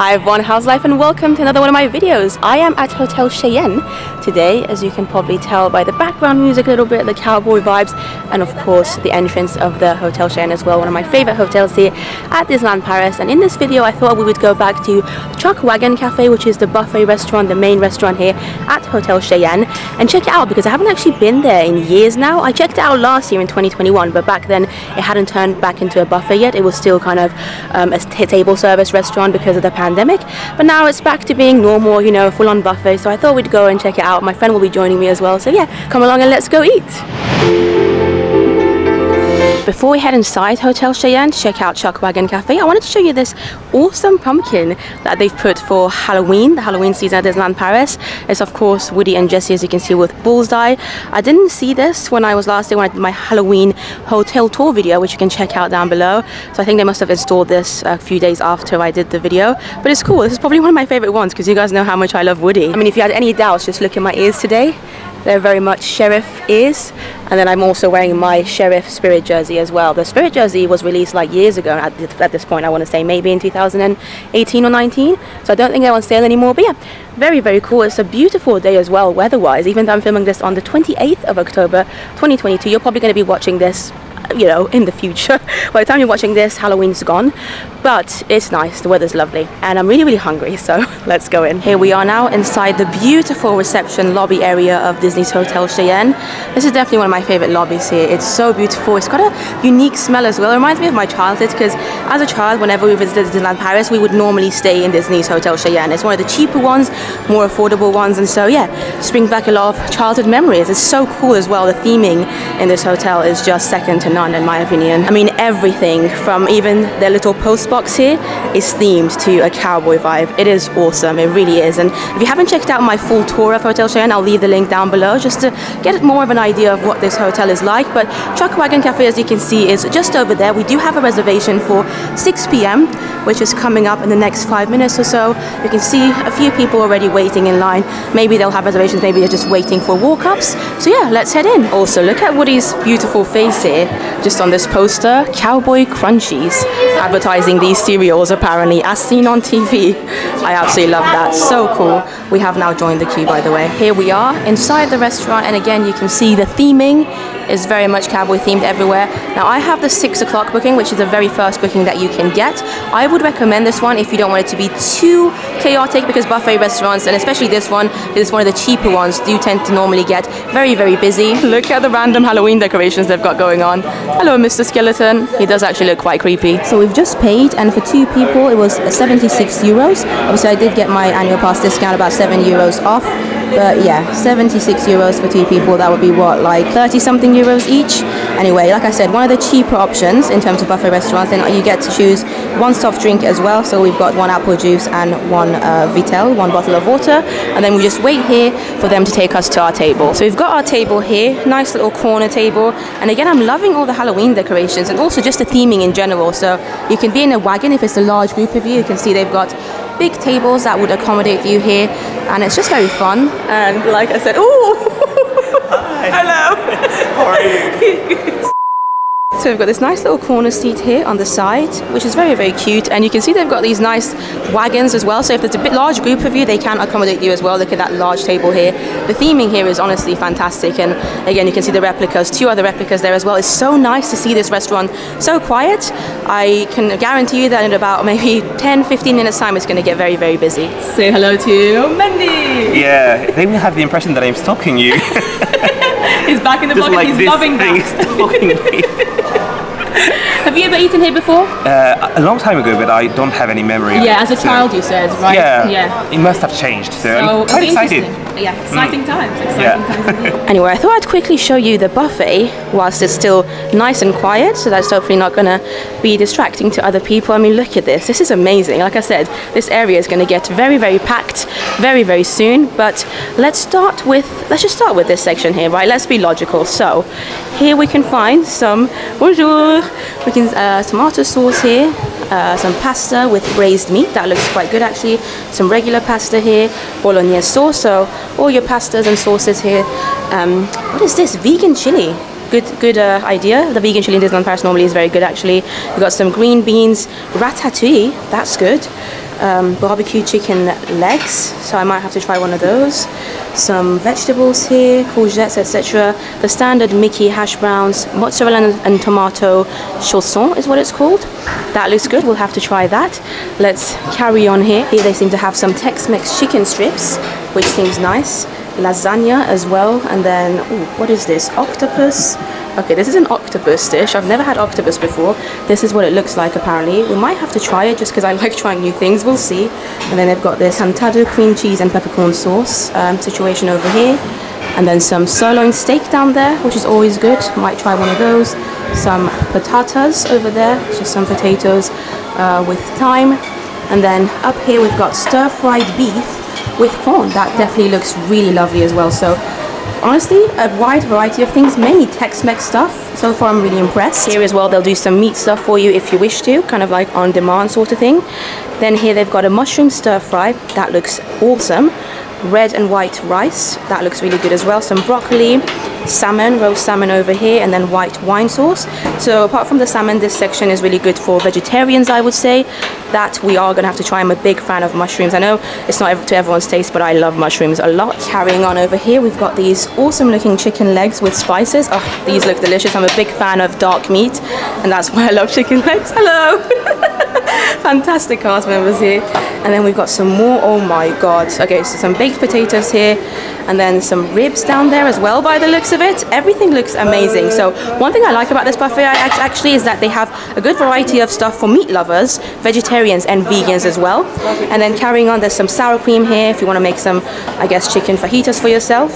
Hi everyone, how's life, and welcome to another one of my videos. I am at Hotel Cheyenne today, as you can probably tell by the background music a little bit, the cowboy vibes, and of course the entrance of the Hotel Cheyenne as well, one of my favorite hotels here at Disneyland Paris. And in this video I thought we would go back to Chuck Wagon Cafe, which is the buffet restaurant, the main restaurant here at Hotel Cheyenne, and check it out because I haven't actually been there in years now. I checked it out last year in 2021, but back then it hadn't turned back into a buffet yet. It was still kind of a table service restaurant because of the pandemic, but now it's back to being normal, you know, full-on buffet. So I thought we'd go and check it out. My friend will be joining me as well, so yeah, come along and let's go eat. Before we head inside Hotel Cheyenne to check out Chuck Wagon Cafe, I wanted to show you this awesome pumpkin that they've put for Halloween, the Halloween season at Disneyland Paris. It's of course Woody and Jessie, as you can see, with Bullseye. I didn't see this when I was last there when I did my Halloween hotel tour video, which you can check out down below. So I think they must have installed this a few days after I did the video. But it's cool. This is probably one of my favorite ones because you guys know how much I love Woody. I mean, if you had any doubts, just look at my ears today. They're very much sheriff ears. And then I'm also wearing my sheriff spirit jersey as well. The spirit jersey was released like years ago at this point, I want to say maybe in 2018 or 19, so I don't think they're on sale anymore. But yeah, very cool. It's a beautiful day as well weather wise even though I'm filming this on the 28th of October 2022. You're probably going to be watching this, you know, in the future. By the time you're watching this, Halloween's gone, but it's nice, the weather's lovely, and I'm really hungry, so let's go in. Here we are now inside the beautiful reception lobby area of Disney's Hotel Cheyenne. This is definitely one of my favorite lobbies here. It's so beautiful. It's got a unique smell as well. It reminds me of my childhood because as a child, whenever we visited Disneyland Paris, we would normally stay in Disney's Hotel Cheyenne. It's one of the cheaper ones, more affordable ones, and so yeah, just brings back a lot of childhood memories. It's so cool as well. The theming in this hotel is just second to none, in my opinion. I mean, everything from even their little post box here is themed to a cowboy vibe. It is awesome, it really is. And if you haven't checked out my full tour of Hotel Cheyenne, I'll leave the link down below just to get more of an idea of what this hotel is like. But Chuck Wagon Cafe, as you can see, is just over there. We do have a reservation for 6 p.m, which is coming up in the next 5 minutes or so. You can see a few people already waiting in line. Maybe they'll have reservations, maybe they're just waiting for walk-ups. So yeah, let's head in. Also, look at Woody's beautiful face here. Just on this poster, Cowboy Crunchies, advertising these cereals apparently, as seen on TV. I absolutely love that, so cool. We have now joined the queue, by the way. Here we are inside the restaurant, and again you can see the theming is very much cowboy themed everywhere. Now I have the 6 o'clock booking, which is the very first booking that you can get. I would recommend this one if you don't want it to be too chaotic, because buffet restaurants, and especially this one, is one of the cheaper ones, do tend to normally get very busy. Look at the random Halloween decorations they've got going on. Hello, Mr. Skeleton. He does actually look quite creepy. So we've just paid, and for two people it was 76 euros. Obviously I did get my annual pass discount, about 7 euros off. But yeah, 76 euros for two people, that would be what, like 30 something euros each? Anyway, like I said, one of the cheaper options in terms of buffet restaurants, and you get to choose one soft drink as well. So we've got one apple juice and one Vittel, one bottle of water, and then we just wait here for them to take us to our table. So we've got our table here, nice little corner table, and again, I'm loving all the Halloween decorations and also just the theming in general. So you can be in a wagon if it's a large group of you. You can see they've got big tables that would accommodate you here, and it's just very fun. And like I said, oh, hello. How are you? So we've got this nice little corner seat here on the side, which is very cute, and you can see they've got these nice wagons as well, so if there's a bit large group of you, they can accommodate you as well. Look at that large table here. The theming here is honestly fantastic, and again you can see the replicas, two other replicas there as well. It's so nice to see this restaurant so quiet. I can guarantee you that in about maybe 10-15 minutes time it's going to get very busy. Say hello to Mendy. Yeah, they will have the impression that I'm stalking you. He's back in the pocket, like he's loving that. Have you ever eaten here before? A long time ago, but I don't have any memory. Yeah, as a child, you said, right? Yeah, it must have changed. So I'm quite excited. Yeah, exciting times. Exciting times. Anyway, I thought I'd quickly show you the buffet whilst it's still nice and quiet, so that's hopefully not going to be distracting to other people. I mean, look at this. This is amazing. Like I said, this area is going to get very packed very soon. But let's just start with this section here, right? Let's be logical. So here we can find some bonjour. We can tomato sauce here, some pasta with braised meat, that looks quite good actually, some regular pasta here, bolognese sauce, so all your pastas and sauces here. What is this? Vegan chili. Good idea. The vegan chili in Disneyland Paris normally is very good actually. We've got some green beans, ratatouille, that's good. barbecue chicken legs, so I might have to try one of those. Some vegetables here, courgettes, etc. The standard Mickey hash browns, mozzarella and tomato chausson is what it's called. That looks good, we'll have to try that. Let's carry on here. Here they seem to have some Tex Mex chicken strips, which seems nice. Lasagna as well, and then, ooh, what is this? Octopus? Okay, this is an octopus dish. I've never had octopus before. This is what it looks like apparently. We might have to try it just because I like trying new things, we'll see. And then they've got this cantado cream cheese and peppercorn sauce situation over here. And then some sirloin steak down there, which is always good. Might try one of those. Some patatas over there, just some potatoes with thyme. And then up here we've got stir-fried beef with corn. That definitely looks really lovely as well. So honestly, a wide variety of things, mainly Tex-Mex stuff. So far I'm really impressed. Here as well they'll do some meat stuff for you if you wish to, kind of like on demand sort of thing. Then here they've got a mushroom stir fry, that looks awesome. Red and white rice, that looks really good as well. Some broccoli, salmon, roast salmon over here, and then white wine sauce. So apart from the salmon, this section is really good for vegetarians, I would say. That we are gonna have to try. I'm a big fan of mushrooms. I know it's not to everyone's taste, but I love mushrooms a lot. Carrying on over here, we've got these awesome looking chicken legs with spices. Oh, these look delicious. I'm a big fan of dark meat, and that's why I love chicken legs. Hello. Fantastic cast members here. And then we've got some more, oh my god. Okay, so some baked potatoes here, and then some ribs down there as well by the looks of it. Everything looks amazing. So one thing I like about this buffet actually is that they have a good variety of stuff for meat lovers, vegetarians and vegans as well. And then carrying on, there's some sour cream here if you want to make some, I guess, chicken fajitas for yourself.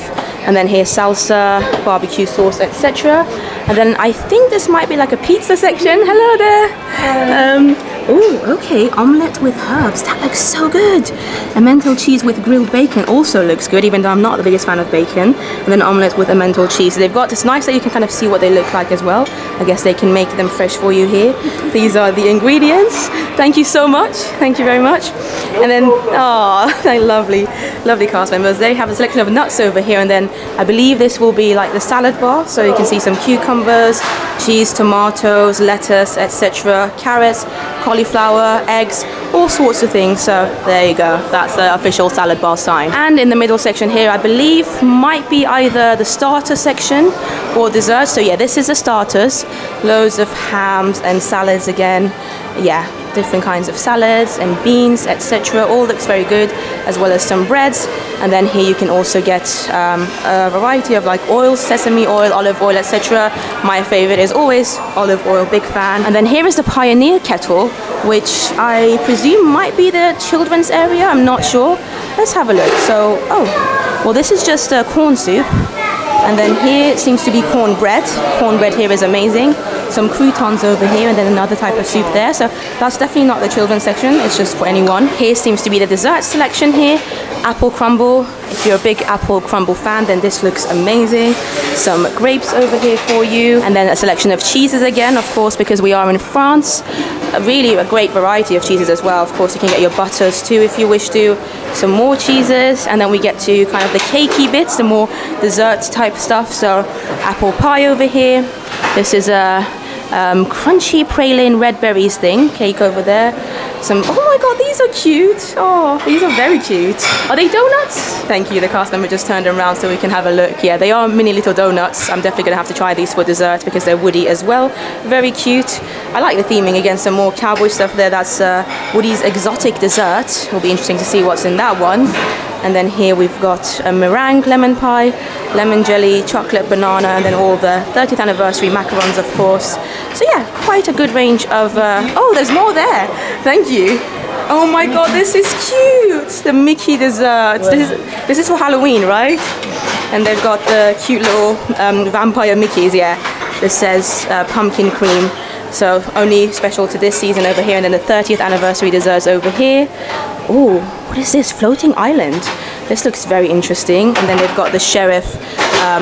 And then here, salsa, barbecue sauce, etc. And then I think this might be like a pizza section. Hello there. Oh, okay, omelette with herbs, that looks so good. Emmental cheese with grilled bacon also looks good, even though I'm not the biggest fan of bacon. And then omelette with emmental cheese. So they've got, it's nice that you can kind of see what they look like as well. I guess they can make them fresh for you here. These are the ingredients. Thank you so much. Thank you very much. And then, oh, lovely, lovely cast members. They have a selection of nuts over here, and then I believe this will be like the salad bar, so you can see some cucumbers, cheese, tomatoes, lettuce, etc., carrots, cauliflower, eggs, all sorts of things. So there you go, that's the official salad bar sign. And in the middle section here, I believe might be either the starter section or desserts. So yeah, this is the starters, loads of hams and salads again. Yeah, different kinds of salads and beans, etc. All looks very good, as well as some breads. And then here you can also get a variety of like oils, sesame oil, olive oil, etc. My favorite is always olive oil, big fan. And then here is the Pioneer kettle, which I presume might be the children's area, I'm not sure. Let's have a look. So, oh, well, this is just corn soup. And then here seems to be cornbread. Cornbread here is amazing. Some croutons over here, and then another type of soup there. So that's definitely not the children's section, it's just for anyone. Here seems to be the dessert selection here. Apple crumble. If you're a big apple crumble fan, then this looks amazing. Some grapes over here for you. And then a selection of cheeses again, of course, because we are in France. Really a great variety of cheeses as well. Of course, you can get your butters too if you wish to. Some more cheeses, and then we get to kind of the cakey bits, the more dessert type stuff. So apple pie over here. This is a crunchy praline red berries thing, cake over there. Some, oh my god, these are cute. Oh, these are very cute. Are they donuts? Thank you, the cast member just turned around so we can have a look. Yeah, they are mini little donuts. I'm definitely gonna have to try these for dessert because they're Woody as well. Very cute. I like the theming again, some more cowboy stuff there. That's Woody's exotic dessert. Will be interesting to see what's in that one. And then here we've got a meringue lemon pie, lemon jelly, chocolate banana, and then all the 30th anniversary macarons, of course. So yeah, quite a good range of, oh, there's more there. Thank you. Oh my god, this is cute. The Mickey dessert. This is for Halloween, right? And they've got the cute little vampire Mickeys, yeah. This says pumpkin cream. So only special to this season over here, and then the 30th anniversary desserts over here. Oh, what is this? Floating island. This looks very interesting. And then they've got the sheriff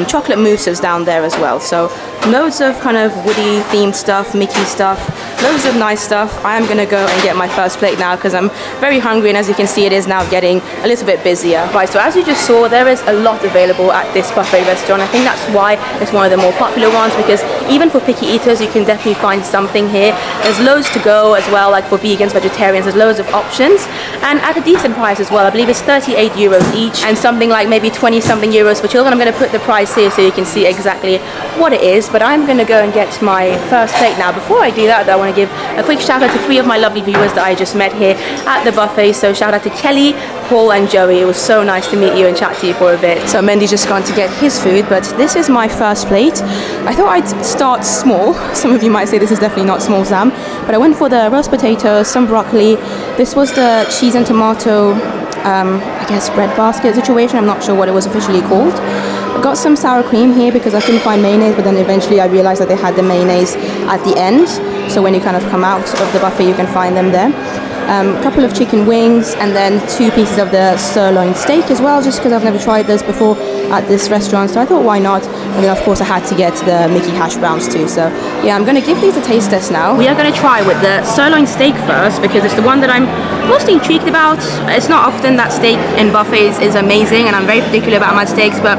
chocolate mousses down there as well. So loads of kind of Woody themed stuff, Mickey stuff, loads of nice stuff. I am gonna go and get my first plate now because I'm very hungry, and as you can see it is now getting a little bit busier. Right, so as you just saw, there is a lot available at this buffet restaurant. I think that's why it's one of the more popular ones, because even for picky eaters, you can definitely find something here. There's loads to go as well, like for vegans, vegetarians, there's loads of options, and at a decent price as well. I believe it's 38 euros each, and something like maybe 20 something euros for children. I'm going to put the price here so you can see exactly what it is, but I'm going to go and get my first plate now. Before I do that, though, I want to give a quick shout out to three of my lovely viewers that I just met here at the buffet. So shout out to Kelly, Paul and Joey. It was so nice to meet you and chat to you for a bit. So Mendy's just gone to get his food, but this is my first plate. I thought I'd start small. Some of you might say this is definitely not small, Sam, but I went for the roast potatoes, some broccoli. This was the cheese and tomato, I guess, bread basket situation. I'm not sure what it was officially called. I got some sour cream here because I couldn't find mayonnaise, but then eventually I realized that they had the mayonnaise at the end. So when you kind of come out of the buffet, you can find them there. A couple of chicken wings, and then 2 pieces of the sirloin steak as well, just because I've never tried this before at this restaurant, so I thought why not. And then of course I had to get the Mickey hash browns too. So yeah, I'm going to give these a taste test now. We are going to try with the sirloin steak first, because it's the one that I'm mostly intrigued about. It's not often that steak in buffets is amazing, and I'm very particular about my steaks, but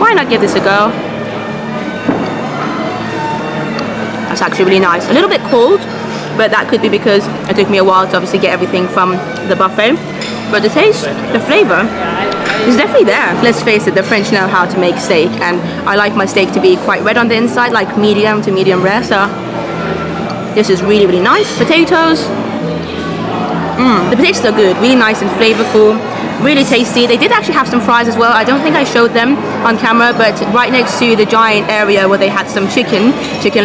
why not give this a go? That's actually really nice. A little bit cold, but that could be because it took me a while to obviously get everything from the buffet. But the taste, the flavor is definitely there. Let's face it, the French know how to make steak, and I like my steak to be quite red on the inside, like medium to medium rare, so this is really, really nice. Potatoes, the potatoes are good, really nice and flavorful, really tasty. They did actually have some fries as well. I don't think I showed them on camera, but right next to the giant area where they had some chicken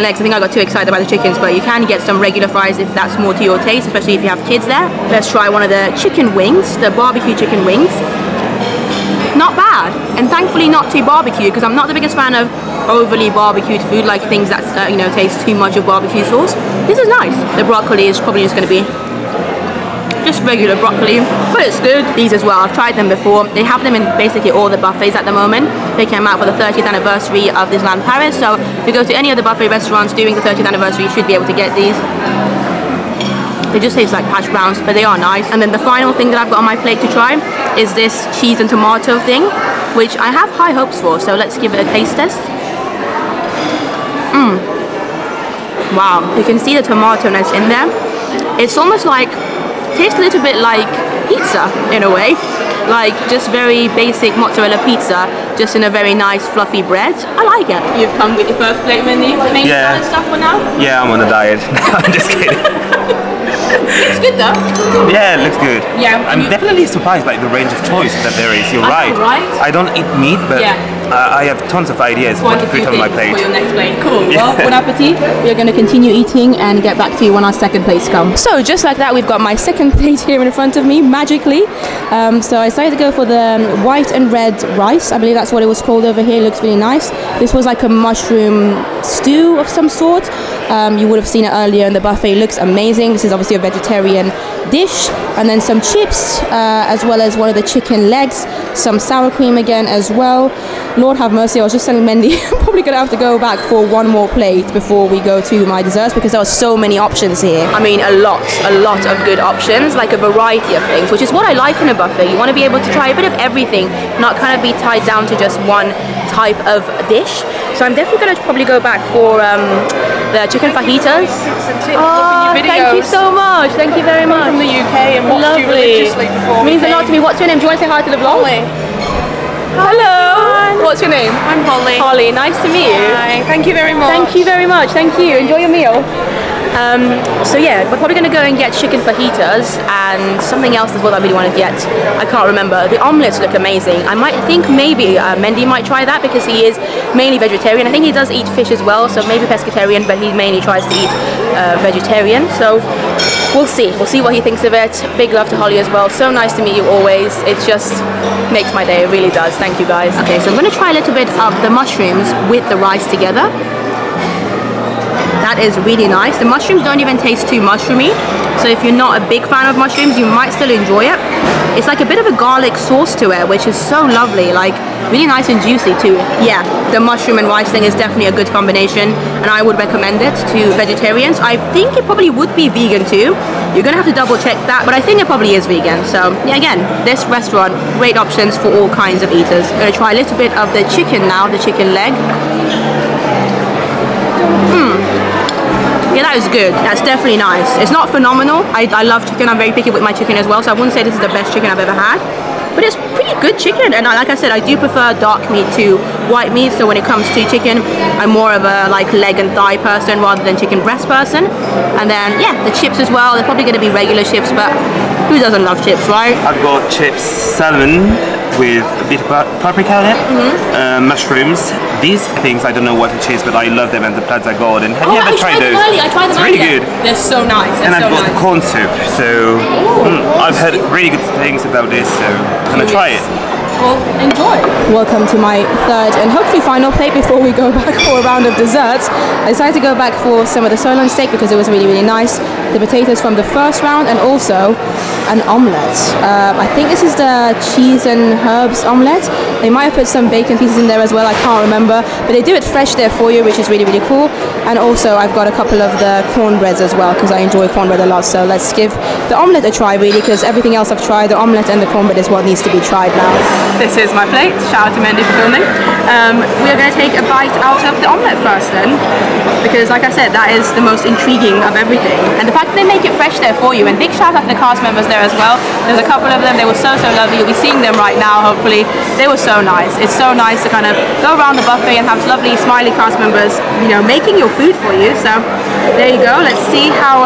legs. I think I got too excited about the chickens, but you can get some regular fries if that's more to your taste, especially if you have kids there. Let's try one of the chicken wings, the barbecue chicken wings. Not bad, and thankfully not too barbecue, because I'm not the biggest fan of overly barbecued food, like things that you know, taste too much of barbecue sauce. This is nice. The broccoli is probably just going to be just regular broccoli, but it's good. These as well, I've tried them before. They have them in basically all the buffets at the moment. They came out for the 30th anniversary of Disneyland Paris, so if you go to any of the buffet restaurants during the 30th anniversary, you should be able to get these. They just taste like hash browns, but they are nice. And then the final thing that I've got on my plate to try is this cheese and tomato thing, which I have high hopes for, so let's give it a taste test. Wow, you can see the tomato-ness in there. It's almost like, tastes a little bit like pizza in a way, like just very basic mozzarella pizza, just in a very nice fluffy bread. I like it. You've come with your first plate, Mendy. Main salad stuff for now? Yeah, I'm on a diet. I'm just kidding. Looks good though. Yeah, it looks good. Yeah, I'm definitely surprised by the range of choice that there is. You're right. I don't eat meat, but yeah. I have tons of ideas what to put on my plate. For your next plate. Cool. Yeah. Well, bon appetit. We are going to continue eating and get back to you when our second plates come. So just like that, we've got my second plate here in front of me, magically. So I decided to go for the white and red rice. I believe that's what it was called over here. It looks really nice. This was like a mushroom stew of some sort. You would have seen it earlier in the buffet. It looks amazing. This is obviously a vegetarian dish. And then some chips, as well as one of the chicken legs, some sour cream again as well. Lord have mercy, I was just telling Mendy I'm probably gonna have to go back for one more plate before we go to my desserts, because there are so many options here. I mean, a lot of good options, like a variety of things, which is what I like in a buffet. You want to be able to try a bit of everything, not kind of be tied down to just one type of dish. So I'm definitely gonna probably go back for the chicken fajitas. Oh, thank you so much. Thank you very much. From the UK and watched you religiously before. Means a lot to me. What's your name? Do you want to say hi to the vlog? Holly. Hello. Hi. What's your name? I'm Holly. Holly, nice to meet you. Hi. Thank you very much. Thank you very much. Thank you. Enjoy your meal. So yeah, we're probably going to go and get chicken fajitas and something else is what I really want to get. I can't remember. The omelettes look amazing. I might think maybe Mendy might try that, because he is mainly vegetarian. I think he does eat fish as well, so maybe pescatarian, but he mainly tries to eat vegetarian. So we'll see. We'll see what he thinks of it. Big love to Holly as well. So nice to meet you always. It just makes my day. It really does. Thank you guys. Okay, so I'm going to try a little bit of the mushrooms with the rice together. That is really nice. The mushrooms don't even taste too mushroomy, so if you're not a big fan of mushrooms, you might still enjoy it. It's like a bit of a garlic sauce to it, which is so lovely, like really nice and juicy too. Yeah, the mushroom and rice thing is definitely a good combination, and I would recommend it to vegetarians. I think it probably would be vegan too. You're gonna have to double check that, but I think it probably is vegan. So yeah, again, this restaurant, great options for all kinds of eaters. I'm gonna try a little bit of the chicken now, the chicken leg. Yeah, that is good. That's definitely nice. It's not phenomenal. I love chicken. I'm very picky with my chicken as well, so I wouldn't say this is the best chicken I've ever had. But it's pretty good chicken, and like I said, I do prefer dark meat to white meat. So when it comes to chicken, I'm more of a like leg and thigh person rather than chicken breast person. And then yeah, the chips as well. They're probably going to be regular chips, but who doesn't love chips, right? I've got chips salmon with a bit of paprika in it, mushrooms. These things, I don't know what it is, but I love them, and the Plaza Golden. Have you ever tried those? I tried them earlier. It's really good. They're so nice. And I've got corn soup, so I've heard really good things about this, so I'm gonna try it. Well, enjoy. Welcome to my third and hopefully final plate before we go back for a round of desserts. I decided to go back for some of the sirloin steak because it was really, really nice. The potatoes from the first round, and also an omelette. I think this is the cheese and herbs omelette. They might have put some bacon pieces in there as well, I can't remember. But they do it fresh there for you, which is really, really cool. And also I've got a couple of the cornbreads as well because I enjoy cornbread a lot. So let's give the omelette a try really, because everything else I've tried, the omelette and the cornbread is what needs to be tried now. This is my plate. Shout out to Mendy for filming. We are going to take a bite out of the omelette first then, because like I said, that is the most intriguing of everything. And the fact that they make it fresh there for you, and big shout out to the cast members there as well. There's a couple of them, they were so lovely. You'll be seeing them right now, hopefully. They were so nice. It's so nice to kind of go around the buffet and have lovely, smiley cast members, you know, making your food for you. So there you go. Let's see how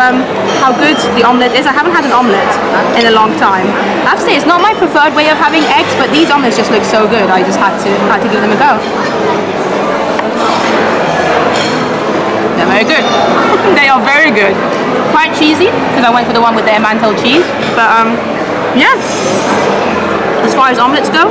good the omelette is. I haven't had an omelette in a long time. I have to say, it's not my preferred way of having eggs, but these omelettes just look so good. I just had to give them a go. They're very good. They are very good. Quite cheesy because I went for the one with the Emmental cheese. But yeah, as far as omelettes go,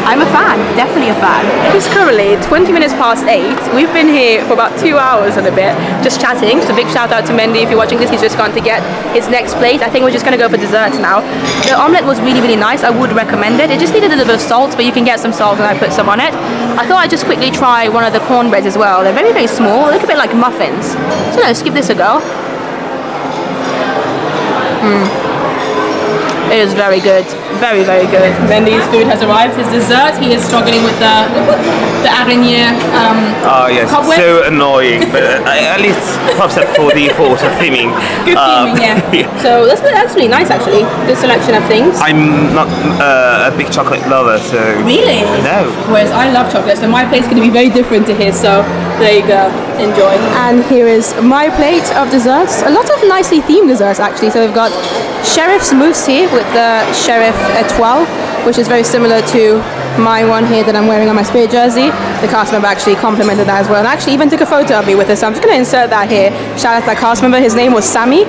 I'm a fan, definitely a fan. It is currently 20 minutes past 8. We've been here for about 2 hours and a bit, just chatting. So big shout out to Mendy. If you're watching this, he's just gone to get his next plate. I think we're just gonna go for desserts now. The omelette was really, really nice. I would recommend it. It just needed a little bit of salt, but you can get some salt and I put some on it. I thought I'd just quickly try one of the cornbreads as well. They're very, very small. They look a bit like muffins. So let's give this a go. It is very good, very, very good. Mendy's food has arrived, his dessert. He is struggling with the Arenier cobweb. So annoying, but at least props up for the thought of theming. Good theming, yeah. So that's really nice, actually, the selection of things. I'm not a big chocolate lover, so... Really? No. Whereas I love chocolate, so my plate's going to be very different to his, so there you go, enjoy. And here is my plate of desserts. A lot of nicely themed desserts, actually. So we've got Sheriff's mousse here with the Sheriff Etoile, which is very similar to my one here that I'm wearing on my Spirit jersey. The cast member actually complimented that as well, and actually even took a photo of me with it, so I'm just going to insert that here. Shout out to that cast member. His name was Sammy.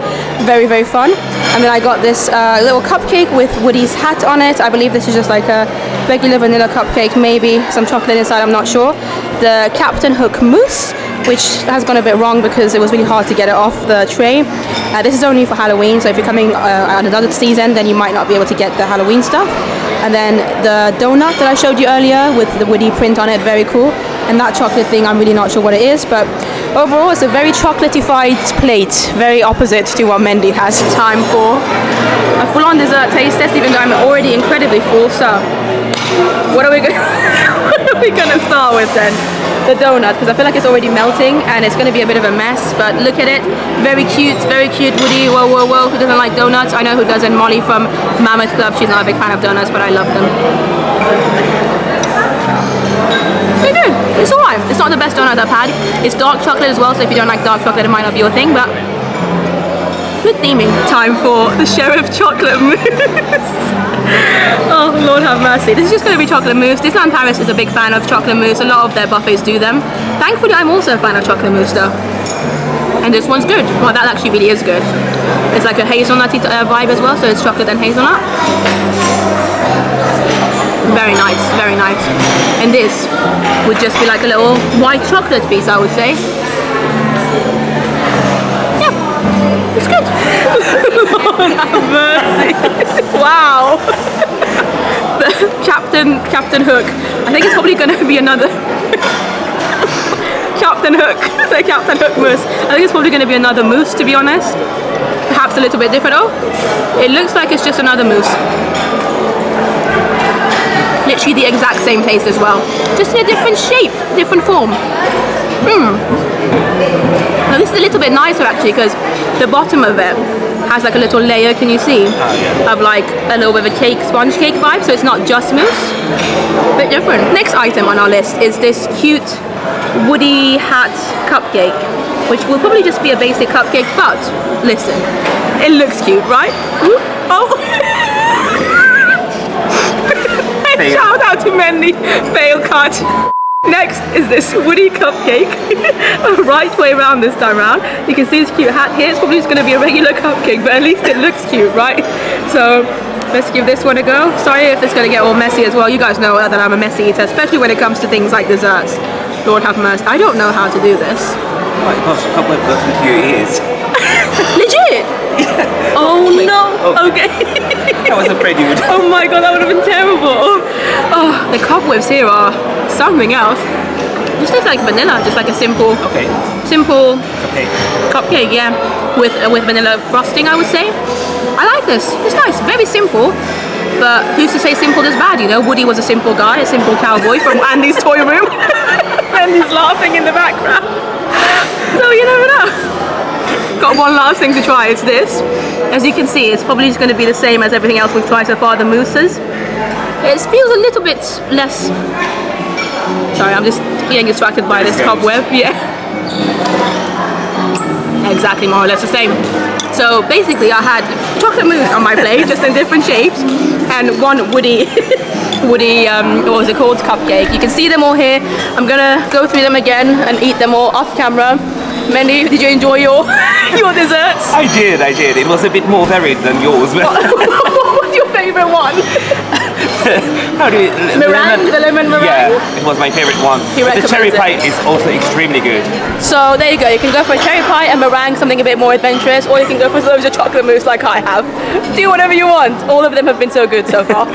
Very, very fun. And then I got this little cupcake with Woody's hat on it. I believe this is just like a regular vanilla cupcake, maybe some chocolate inside, I'm not sure. The Captain Hook mousse, which has gone a bit wrong because it was really hard to get it off the tray. This is only for Halloween, so if you're coming at another season, then you might not be able to get the Halloween stuff. And then the donut that I showed you earlier with the Woody print on it, very cool. And that chocolate thing, I'm really not sure what it is, but overall it's a very chocolatified plate, very opposite to what Mendy has. Time for a full-on dessert taste test, even though I'm already incredibly full, so what are we going to start with then? The donut, because I feel like it's already melting and it's going to be a bit of a mess, but look at it. Very cute, Woody. Whoa, whoa, whoa. Who doesn't like donuts? I know who doesn't. Molly from Mammoth Club. She's not a big fan of donuts, but I love them. Pretty good. It's alright. It's not the best donut I've had. It's dark chocolate as well, so if you don't like dark chocolate, it might not be your thing, but good theming. Time for the Sheriff Chocolate Mousse. Oh Lord have mercy. This is just going to be chocolate mousse. Disneyland Paris is a big fan of chocolate mousse. A lot of their buffets do them. Thankfully I'm also a fan of chocolate mousse though. And this one's good. Well, that actually really is good. It's like a hazelnutty vibe as well, so it's chocolate and hazelnut. Very nice, very nice. And this would just be like a little white chocolate piece, I would say. It's good. Lord have mercy. Wow. The Captain Hook. I think it's probably going to be another Captain Hook. The Captain Hook mousse. I think it's probably going to be another mousse, to be honest. Perhaps a little bit different. Oh, it looks like it's just another mousse. Literally the exact same taste as well. Just in a different shape, different form. Now this is a little bit nicer actually, because the bottom of it has like a little layer, can you see? Of like a little bit of a cake, sponge cake vibe, so it's not just mousse. A bit different. Next item on our list is this cute Woody hat cupcake, which will probably just be a basic cupcake, but listen, it looks cute, right? Oh! Shout out to Mendy, fail cut. Next is this Woody cupcake, right way around this time around. You can see this cute hat here. It's probably just going to be a regular cupcake, but at least it looks cute, right? So let's give this one a go. Sorry if it's going to get all messy as well. You guys know that I'm a messy eater, especially when it comes to things like desserts. Lord have mercy. I don't know how to do this. Oh my gosh, I can't believe that's into your ears. Legit? Yeah. Oh no, okay. I was afraid you would. Oh my god, that would have been terrible. Oh, the cobwebs here are something else. This tastes like vanilla, just like a simple, cupcake. Yeah, with vanilla frosting, I would say. I like this. It's nice, very simple. But who's to say simple is bad? You know, Woody was a simple guy, a simple cowboy from Andy's toy room. Andy's laughing in the background. So you never know. Got one last thing to try, it's this. As you can see, it's probably just going to be the same as everything else we've tried so far, the mousses. It feels a little bit less... Sorry, I'm just getting distracted by this cobweb. Yeah. Exactly, more or less the same. So basically I had chocolate mousse on my plate, just in different shapes, and one Woody, what was it called, cupcake. You can see them all here. I'm gonna go through them again and eat them all off camera. Mendy, did you enjoy your desserts? I did. It was a bit more varied than yours. What was your favourite one? The lemon meringue? Yeah, it was my favourite one. The cherry pie is also extremely good. So there you go, you can go for a cherry pie and meringue, something a bit more adventurous, or you can go for loads of chocolate mousse like I have. Do whatever you want. All of them have been so good so far.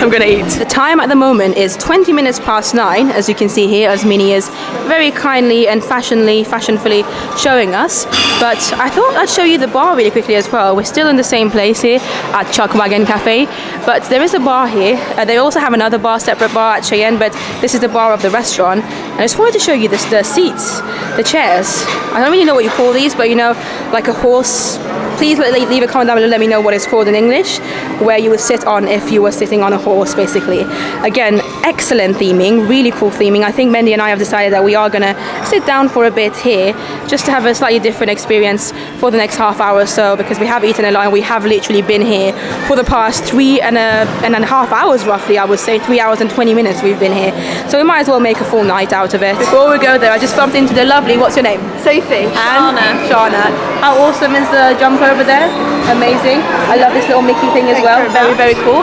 I'm gonna eat. The time at the moment is 20 minutes past 9, as you can see here, as Minnie is very kindly and fashionfully showing us. But I thought I'd show you the bar really quickly as well. We're still in the same place here at Chuck Wagon Cafe, but there is a bar here. They also have another bar, separate bar at Cheyenne, but this is the bar of the restaurant. And I just wanted to show you the seats, the chairs. I don't really know what you call these, but you know, like a horse. Please leave a comment down below and let me know what it's called in English, where you would sit on if you were sitting on a horse, basically. Again, excellent theming, really cool theming. I think Mendy and I have decided that we are going to sit down for a bit here just to have a slightly different experience for the next half hour or so, because we have eaten a lot and we have literally been here for the past three and a half hours roughly, I would say. 3 hours and 20 minutes we've been here. So we might as well make a full night out of it. Before we go though, I just bumped into the lovely, what's your name? Sophie. And Shauna. How awesome is the jumper over there? Amazing. I love this little Mickey thing as well. Very, very cool.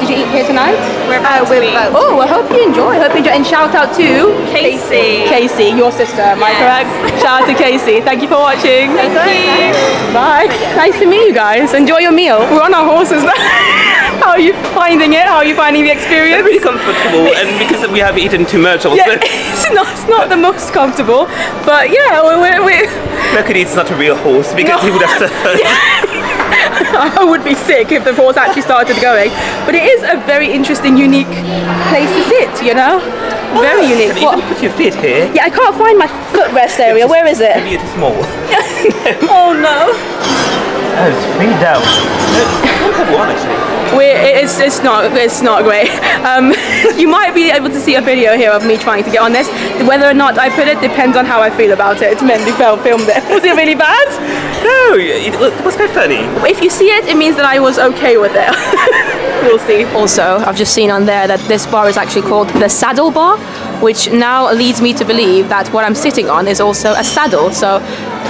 Did you eat here tonight? We're about to eat. Oh, I hope you enjoy. And shout out to Casey. Casey, your sister, am I correct? Shout out to Casey. Thank you for watching. Thank you. Bye. Nice to meet you guys. Enjoy your meal. We're on our horses now. How are you finding it? How are you finding the experience? It's really comfortable, and because we have eaten too much also. Yeah, it's not the most comfortable, but yeah, luckily it's not a real horse, because he would have suffered. I would be sick if the horse actually started going. But it is a very interesting, unique place to sit, you know? Very unique. Have you even put your feet here? Yeah, I can't find my footrest area. Where is it? Maybe it's small. Oh no. Oh, it's really down. It's not great. You might be able to see a video here of me trying to get on this. Whether or not I put it depends on how I feel about it. It's Mendy filmed it. Was it really bad? No, it was quite funny. If you see it, it means that I was okay with it. We'll see. Also, I've just seen on there that this bar is actually called the Saddle Bar, which now leads me to believe that what I'm sitting on is also a saddle. So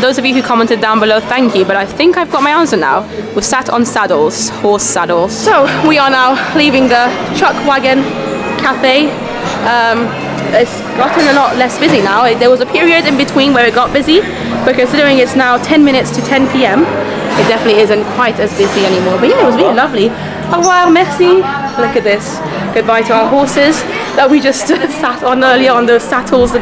those of you who commented down below, thank you, but I think I've got my answer now. We've sat on saddles, horse saddles. So we are now leaving the Chuck Wagon Cafe. It's gotten a lot less busy now. There was a period in between where it got busy, but considering it's now 10 minutes to 10 p.m., it definitely isn't quite as busy anymore. But yeah, it was really lovely. Au revoir, merci. Look at this. Goodbye to our horses that we just sat on earlier, on those saddles that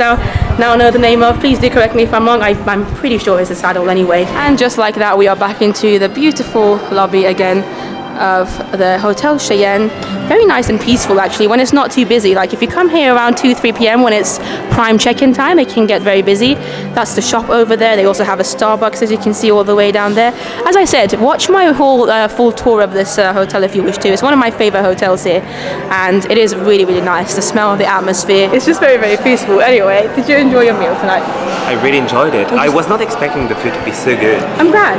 now I know the name of. Please do correct me if I'm wrong. I'm pretty sure it's a saddle anyway. And just like that, we are back into the beautiful lobby again. of the Hotel Cheyenne. Very nice and peaceful actually when it's not too busy. Like if you come here around 2-3 p.m. when it's prime check-in time, it can get very busy. That's the shop over there. They also have a Starbucks, as you can see all the way down there. As I said, watch my whole full tour of this hotel if you wish to. It's one of my favorite hotels here and it is really, really nice. The smell, the atmosphere. It's just very, very peaceful. Anyway, did you enjoy your meal tonight? I really enjoyed it. I was not expecting the food to be so good. I'm glad.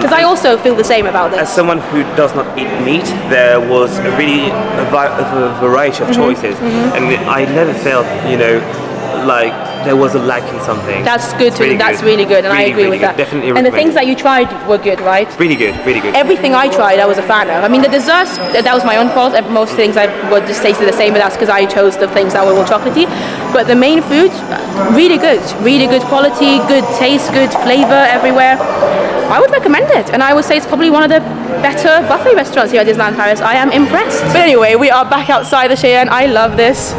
Because I also feel the same about this. As someone who does not eat meat, there was a really variety of choices, and I never felt, you know, like there was a lack in something. That's good too. That's really good, and I agree with that. Definitely. And the things that you tried were good, right? Really good, really good. Everything I tried, I was a fan of. I mean, the desserts, that was my own fault. Most things I would just tasted the same, but that's because I chose the things that were all chocolatey. But the main food, really good quality, good taste, good flavor everywhere. I would recommend it, and I would say it's probably one of the better buffet restaurants here at Disneyland Paris. I am impressed. But anyway, we are back outside the Cheyenne. I love this.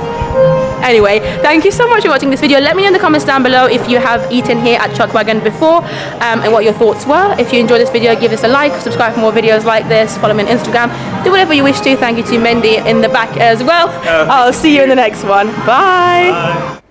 Anyway, thank you so much for watching this video. Let me know in the comments down below if you have eaten here at Chuck Wagon before and what your thoughts were. If you enjoyed this video, give us a like, subscribe for more videos like this, follow me on Instagram, do whatever you wish to. Thank you to Mendy in the back as well. I'll see you in the next one. Bye! Bye.